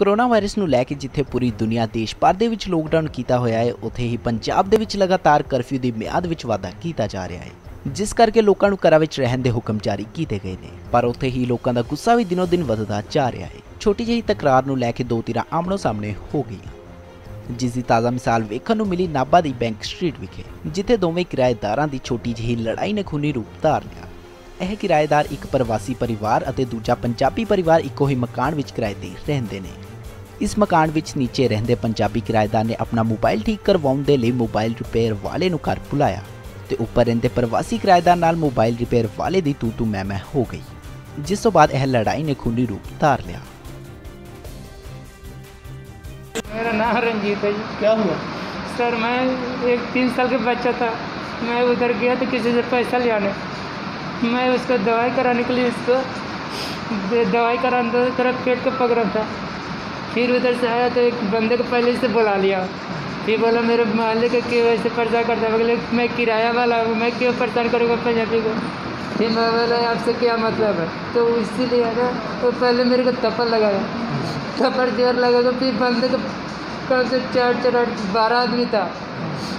Corona virus ਨੂੰ ਲੈ ਕੇ ਜਿੱਥੇ पूरी दुनिया देश भर ਦੇ ਵਿੱਚ लॉकडाउन ਕੀਤਾ ਹੋਇਆ ਹੈ ਉੱਥੇ ਹੀ पंजाब ਦੇ ਵਿੱਚ लगातार कर्फ्यू ਦੀ ਮਿਆਦ ਵਿੱਚ ਵਾਧਾ ਕੀਤਾ जा ਰਿਹਾ ਹੈ जिस करके लोगों को घरों में रहने के हुक्म जारी किए गए हैं पर उत्थे ही लोगों का गुस्सा भी दिनों दिन बढ़ता जा रहा है। छोटी जी तकरार को लेकर दो धिरां आमनो सामने हो गई जिसकी ताज़ा मिसाल देखने को मिली नाभा की बैंक स्ट्रीट विखे जिथे दोवें किराएदारां की छोटी जी लड़ाई ने खूनी रूप धार लिया। यह किराएदार एक प्रवासी परिवार और दूजा पंजाबी परिवार इक्को ही मकान में किराए ते रहंदे ने। इस मकान में नीचे रहंदे पंजाबी किराएदार ने अपना मोबाइल ठीक करवाउण दे लई मोबाइल रिपेयर वाले नूं घर बुलाया ते उपर रहंदे प्रवासी किराएदार नाल मोबाइल रिपेयर वाले दी तू तू मैं हो गई जिस तो बाद यह लड़ाई ने खूनी रूप धार लिया। मेरा नाम रंजीत है जी। क्या हुआ सर? मैं एक 3 साल का बच्चा था, मैं उधर गया तो किसी से पैसा ले आने, मैं उसको दवाई कराने के लिए उसको दवाई कराने तरफ पेट को पकड़ा था। फिर उधर से आया तो एक बंदे को पहले से बुला लिया, फिर बोला मेरे मोहल्ले के क्यों ऐसे परेशान करता है, मैं किराया वाला हूँ, मैं क्यों परेशान करूँगा पंजाबी को। फिर मैं बोला आपसे क्या मतलब है, तो इसीलिए है ना तो पहले मेरे को थप्पड़ लगाया, थप्पड़ जोर लगाया, फिर बंदे को कम से 4-12 आदमी था,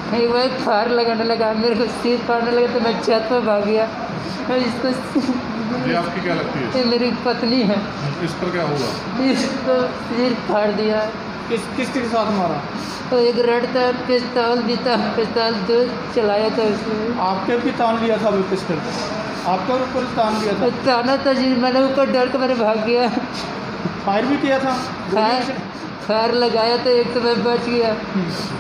फिर वह फार लगाने लगा, मेरे को सिर फाड़ने लगा तो मैं छत पर भाग गया। और इसको आपकी क्या लगती है? मेरी पत्नी है। इस पर क्या हुआ? इसको सिर फाड़ दिया। किस किसके साथ मारा? तो एक रेड था, पिस्तौल भी था, पिस्तौल दो चलाया था उसने। आपके भी तान लिया था वो पिस्तौल? आपका ऊपर तान लिया था? ताना था जी, मैंने ऊपर डर के मैंने भाग गया। फायर भी किया था? फायर लगाया तो एक तो मैं बच गया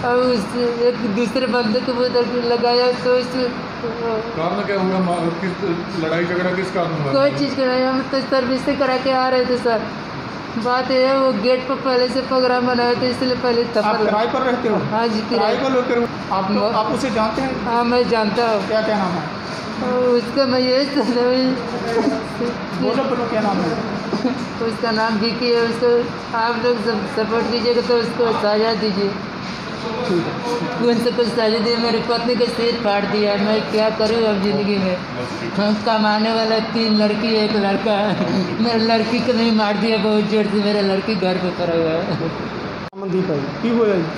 और उस एक दूसरे बंदे को वो लगाया तो उसमें कारण क्या हुआ? लड़ाई झगड़ा किस कारण हुआ? कोई चीज़ का नहीं, हम तो सर्विस से करा के आ रहे थे सर। बात है वो गेट पर पहले से प्रोग्राम बनाया था इसलिए पहले थप्पड़। किराए पर रहते हो? हाँ जी किराए पर रहते हो। आप उसे जानते हैं? हाँ मैं जानता हूँ। क्या क्या नाम है उसका? मैं ये बोलो बोलो क्या नाम है उसका? नाम विकी है। उसको आप लोग सपोर्ट कीजिएगा तो उसको सजा दीजिए, उनसे कुछ सजा दी। मेरी पत्नी का सिर फाड़ दिया, मैं क्या करूँ अब ज़िंदगी में। हम कमाने वाला 3 लड़की 1 लड़का है, मेरे लड़की को नहीं मार दिया बहुत जोर से, मेरा लड़की घर पर पड़ा हुआ है। मनदीप है की होया जी?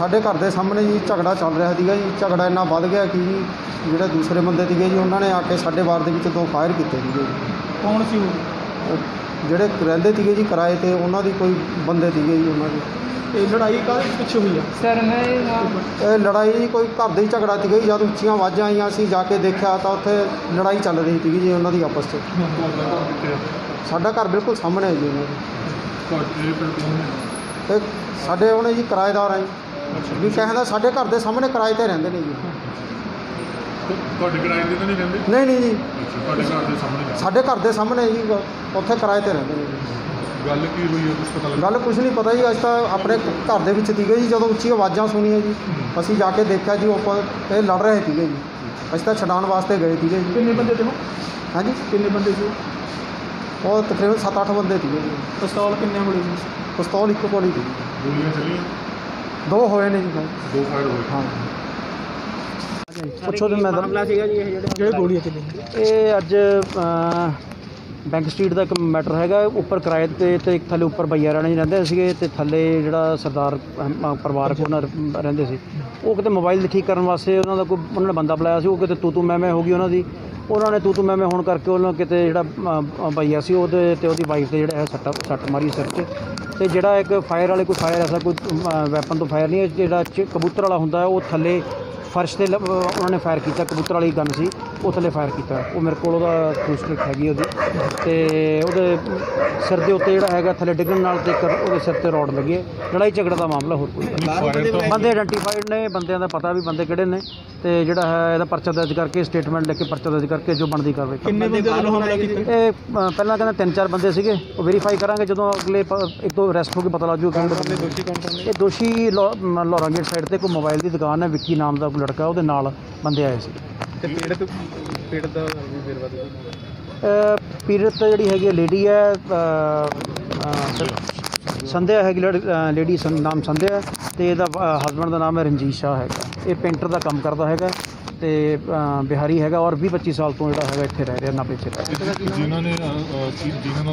साढ़े घर के सामने जी झगड़ा चल रहा है जी, झगड़ा इन्ना बढ़ गया कि जोड़े दूसरे बंदे थे जी उन्होंने आके साढ़े बार के दो फायर किए जी। कौन सी जोड़े रेंदे थे जी किराए पर, उन्होंने कोई बंदे थे जी। उन्होंने लड़ाई का पिछे हुई है सर? मैं लड़ाई कोई घर ही झगड़ा थी गई, जब उचिया आवाजा आई असी जाके देखा तो उत्थे लड़ाई चल रही थी जी उन्होंने आपस में। साडा घर बिल्कुल सामने है जी उन्होंने। साढ़े उन्हें जी किराएदार है भी कहना, साढ़े घर के सामने किराए पर रहते हैं जी। नहीं जी साढ़े घर के सामने जी उत्थे किराए पर रहते हैं। गल की हुई है कुछ पता लगा? गल कुछ नहीं पता जी, अस तो अपने घर के बीच थी जी, जो उच्ची आवाज़ा सुनिया जी असी जाके देखा जी ये लड़ रहे थे जी, अस तो छड़ाने वास्ते गए थे जी। कितने बंदे थे? हाँ जी कितने बंदे थे? और तकरीबन 7-8 बंदे थे जी। पिस्तौल कितने गोली थी? पिस्तौल एक गोली थी। गोलियाँ चली 2 होए ने जी, 2 फायर हुए। हाँ पुछो तो मामला जी जो गोलियाँ चली ये अज बैंक स्ट्रीट का एक मैटर है। उपर किराए तो एक थले उपर भैया राणा जी रहते थे, थले जो सरदार परिवार रहते थे वो कितने मोबाइल ठीक करने वास्ते उन्होंने कोई उन्होंने बंदा बुलाया से, वो कितने तू तू मैं हो गई उन्होंने। उन्होंने तू तू मैं होने करके उन्होंने कितने जो भैया से उसकी वाइफ से जोड़ा है सट्ट मारी सिर से। जोड़ा एक फायर वाले कोई फायर ऐसा कोई वैपन तो फायर नहीं, जो कबूतर वाला होंगे वो थले फर्श से उन्होंने फायर किया, कबूतर वाली गन सी उस थले फायर किया। वो मेरे को फूसलिक हैगी वो सिर के उत्ते जो है थले डिगन वो सिर पर रॉड लगी है। लड़ाई झगड़े का मामला हो बंदे आइडेंटिफाइड ने, बंदों का पता भी बंदे किहड़े ने, तो जोड़ा है यदा परचा दर्ज करके स्टेटमेंट लेके परचा दर्ज करके जो बनती कार्रवाई। पहला कहना 3-4 बंदे से वेरीफाई करांगे, जो अगले एक दो अरेस्ट होकर पता लग जूगा। ये दोषी लाहौर गेट साइड पर कोई मोबाइल की दुकान है, विक्की नाम का लड़का वो नाल बंदे आए थे। पीड़ित जी है लेडी है संध्या है, लेडी नाम संध्या है तो इसका हस्बैंड का नाम है रंजीत शाह है। ये पेंटर का काम करता है तो बिहारी है और 20-25 साल तो जोड़ा है इतने रह रहा नाभे। जिन्होंने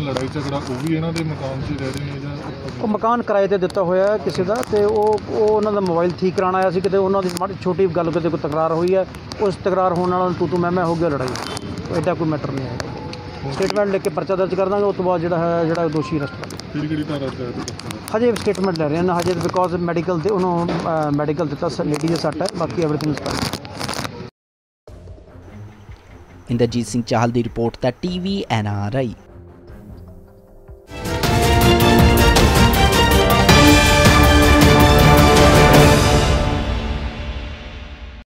लड़ाई झगड़ा वो भी इन्होंने मकान से रह रहे हैं ਉਹ ਮਕਾਨ ਕਿਰਾਏ ਤੇ ਦਿੱਤਾ ਹੋਇਆ ਕਿਸੇ ਦਾ ਤੇ ਉਹ ਉਹਨਾਂ ਦਾ ਮੋਬਾਈਲ ਠੀਕ ਕਰਾਉਣ ਆਇਆ ਸੀ। ਕਿਤੇ ਉਹਨਾਂ ਦੀ ਮਾੜੀ ਛੋਟੀ ਗੱਲ ਕਿਤੇ ਕੋਈ ਤਕਰਾਰ ਹੋਈ ਹੈ, ਉਸ ਤਕਰਾਰ ਹੋਣ ਨਾਲ ਤੂੰ ਤੂੰ ਮੈਂ ਹੋ ਗਿਆ ਲੜਾਈ। ਐਡਾ ਕੋਈ ਮੈਟਰ ਨਹੀਂ ਹੈ। ਸਟੇਟਮੈਂਟ ਲਿਖ ਕੇ ਪਰਚਾ ਦਰਜ ਕਰ ਦਾਂਗੇ, ਉਸ ਤੋਂ ਬਾਅਦ ਜਿਹੜਾ ਹੈ ਜਿਹੜਾ ਦੋਸ਼ੀ ਰਸਤਾ ਫਿਰ ਕਿਹੜੀ ਧਾਰਾ ਤੇ ਹਜੇ ਸਟੇਟਮੈਂਟ ਲੈ ਰਹੇ ਨਾ ਹਜੇ, ਬਿਕੋਜ਼ ਮੈਡੀਕਲ ਤੇ ਉਹਨੂੰ ਮੈਡੀਕਲ ਦਿੱਤਾ ਲੇਡੀ ਦੇ ਸੱਟ ਹੈ, ਬਾਕੀ everything is fine. Indrajit Singh Chahal की रिपोर्ट टीवी NRI।